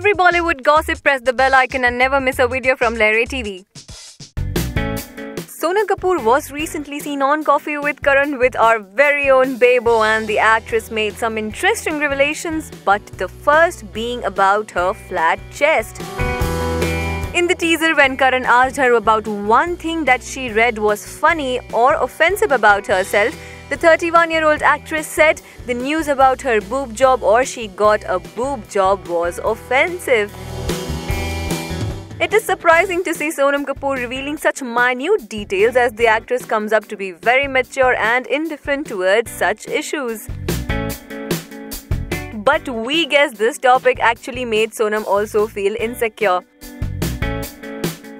every Bollywood gossip, press the bell icon and never miss a video from Lehren TV. Sonam Kapoor was recently seen on Koffee with Karan with our very own Bebo, and the actress made some interesting revelations, but the first being about her flat chest. In the teaser, when Karan asked her about one thing that she read was funny or offensive about herself, the 31-year-old actress said the news about her boob job, or she got a boob job, was offensive. It is surprising to see Sonam Kapoor revealing such minute details, as the actress comes up to be very mature and indifferent towards such issues. But we guess this topic actually made Sonam also feel insecure.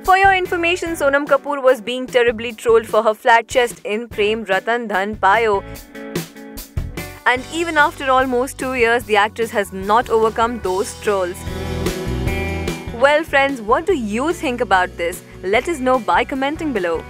For your information, Sonam Kapoor was being terribly trolled for her flat chest in Prem Ratan Dhan Payo. And even after almost 2 years, the actress has not overcome those trolls. Well friends, what do you think about this? Let us know by commenting below.